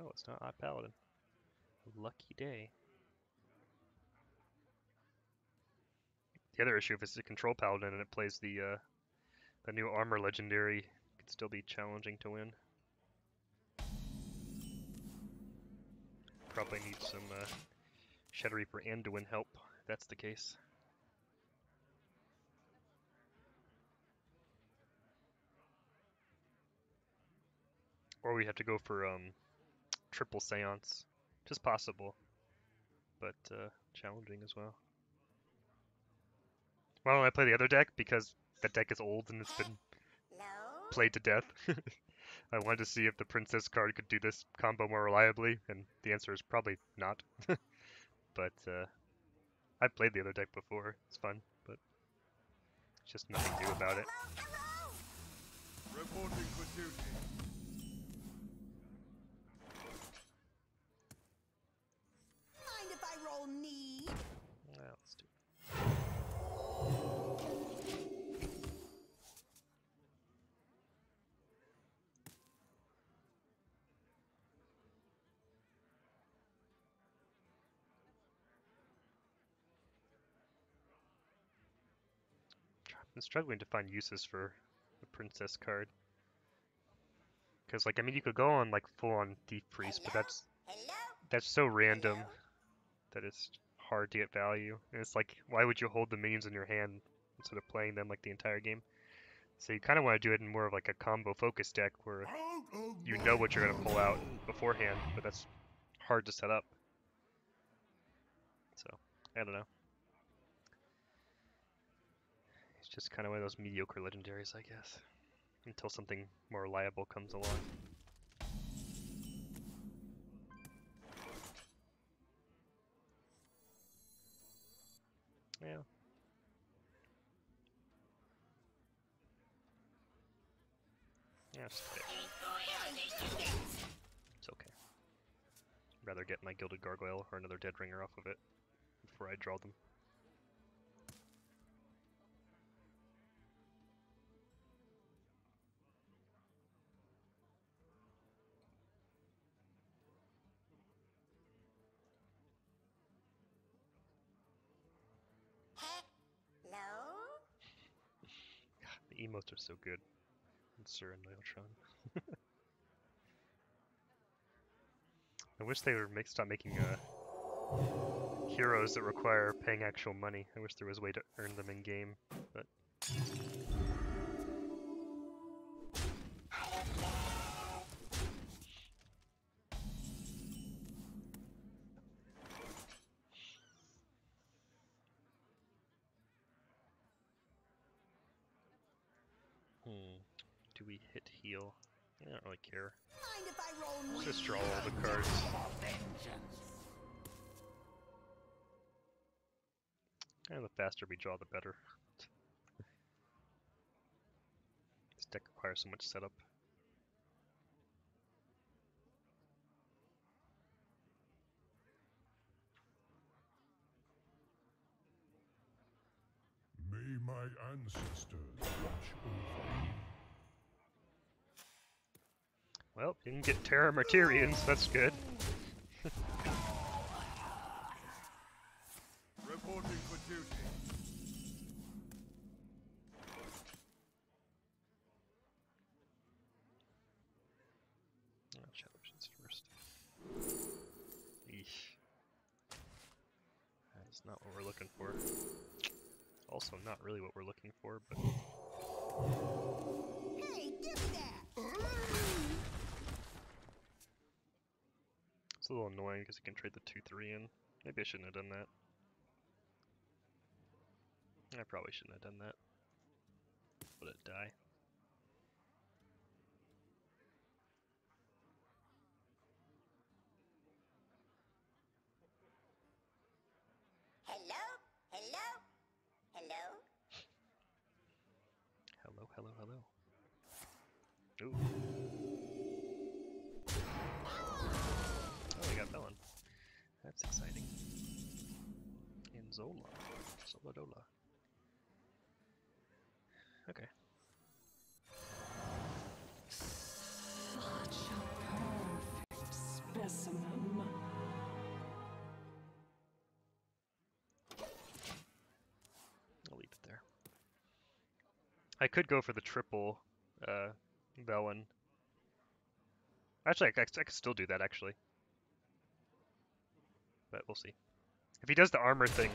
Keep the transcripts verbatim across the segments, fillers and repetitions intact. No, it's not Odd Paladin. Lucky day. The other issue, if it's a Control Paladin and it plays the uh, the new armor legendary, it could still be challenging to win. Probably need some uh, Shadow Reaper Anduin help, if that's the case. Or we have to go for um, Triple Seance, which is possible, but uh, challenging as well. Why don't I play the other deck? Because that deck is old and it's been no. played to death. I wanted to see if the Princess card could do this combo more reliably, and the answer is probably not. But uh, I've played the other deck before. It's fun, but just nothing new about it. Hello, hello. Reporting for duty. Need. Well, let's do it. I'm struggling to find uses for the Princess card. Because, like, I mean, you could go on, like, full-on Thief Priest, but that's, Hello? that's so random. Hello? That it's hard to get value. And it's like, why would you hold the minions in your hand instead of playing them like the entire game? So you kind of want to do it in more of like a combo focus deck where you know what you're going to pull out beforehand, but that's hard to set up. So, I don't know. It's just kind of one of those mediocre legendaries, I guess, until something more reliable comes along. Yeah. Yeah, it's okay. It's okay. I'd rather get my Gilded Gargoyle or another Dead Ringer off of it before I draw them. Emotes are so good. And Sir Neutron. I wish they were mixed stop making uh, heroes that require paying actual money. I wish there was a way to earn them in game, but do we hit heal? I don't really care. Let's just draw all the cards. And the faster we draw, the better. This deck requires so much setup. May my ancestors watch over me. Well, you can get Terra Martyrians, that's good. Reporting for duty. Oh, Shadow Visions first. Eesh. That's not what we're looking for. Also, not really what we're looking for, but. Hey, give me that! A little annoying because I can trade the two three in. Maybe I shouldn't have done that. I probably shouldn't have done that. Let it die. Hello? Hello? Hello? Hello, hello, hello. Ooh. Velen. That's exciting. And Zola. Solodola. Okay. I could go for the triple uh, Velen. Actually, I, I, I could still do that, actually. But we'll see. If he does the armor thing,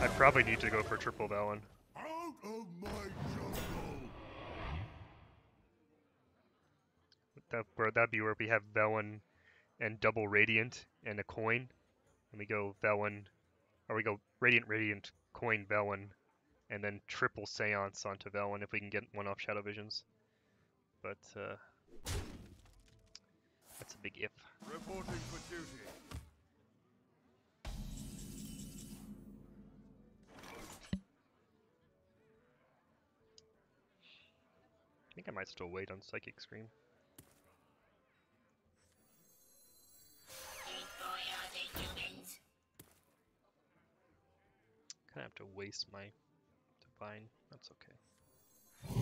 I probably need to go for triple Velen. Out of my jungle. That, bro, that'd be where we have Velen and double Radiant and a coin. And we go Velen, or we go Radiant, Radiant, coin Velen, and then triple Seance onto Velen if we can get one off Shadow Visions. But, uh... that's a big if. Reporting for duty. I think I might still wait on Psychic Scream. I have to waste my divine. That's okay.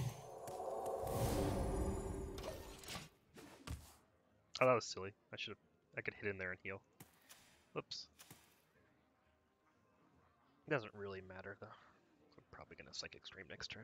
Oh, that was silly. I should have. I could hit in there and heal. Oops. It doesn't really matter though. I'm probably gonna Psychic Scream next turn.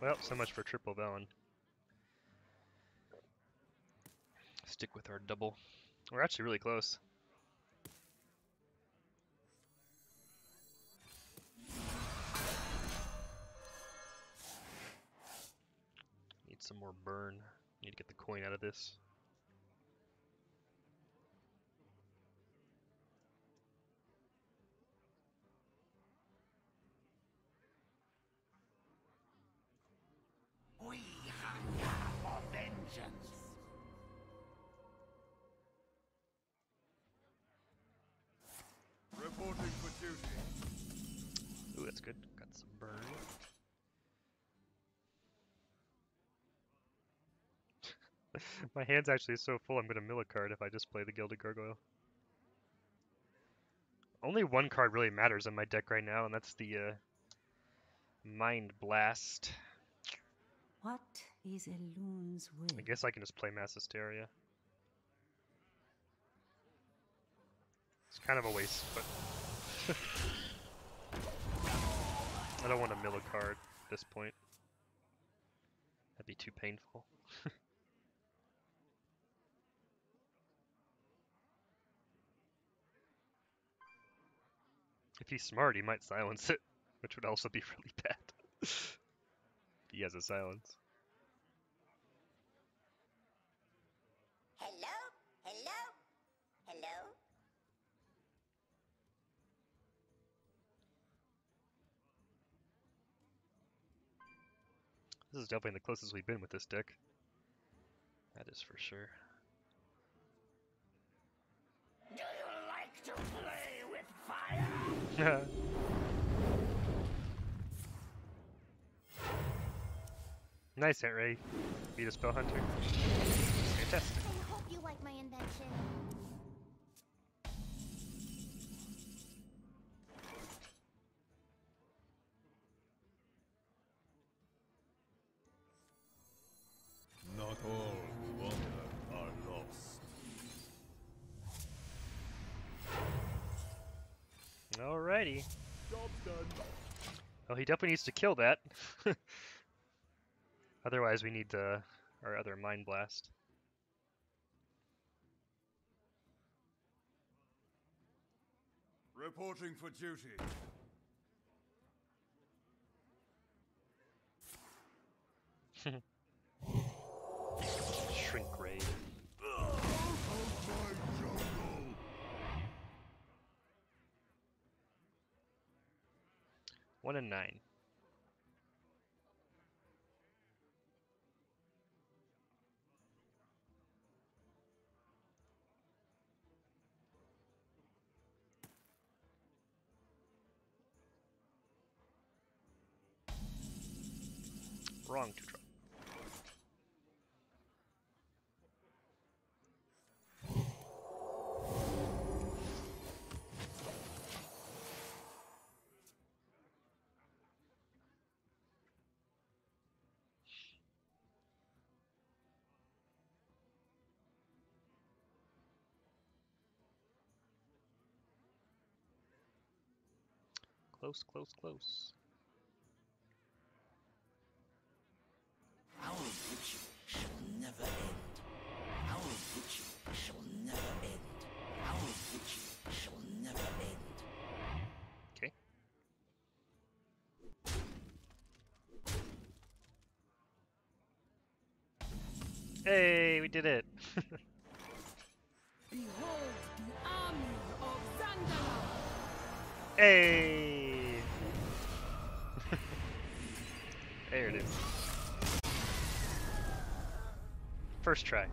Well, so much for triple Velen. Stick with our double. We're actually really close. Need some more burn. Need to get the coin out of this. Ooh, that's good. Got some burn. My hand's actually so full I'm gonna mill a card if I just play the Gilded Gargoyle. Only one card really matters in my deck right now, and that's the uh, Mind Blast. What is Elune's Will? I guess I can just play Mass Hysteria. It's kind of a waste, but I don't want to mill a card at this point. That'd be too painful. If he's smart, he might silence it, which would also be really bad. If he has a silence. Hello? Hello? Hello? This is definitely the closest we've been with this deck. That is for sure. Do you like to play with fire? Nice, Aunt Ray. Beat a Spell Hunter. Fantastic. I hope you like my invention. Alrighty. Well, he definitely needs to kill that. Otherwise, we need uh, our other Mind Blast. Reporting for duty. Shrink raid. One and nine. Wrong to try. close, close, close. Our ritual shall never end. Our ritual shall never end. Our ritual shall never end. Okay. Hey, we did it! Behold the army of Dandala! Hey! There it is. First try.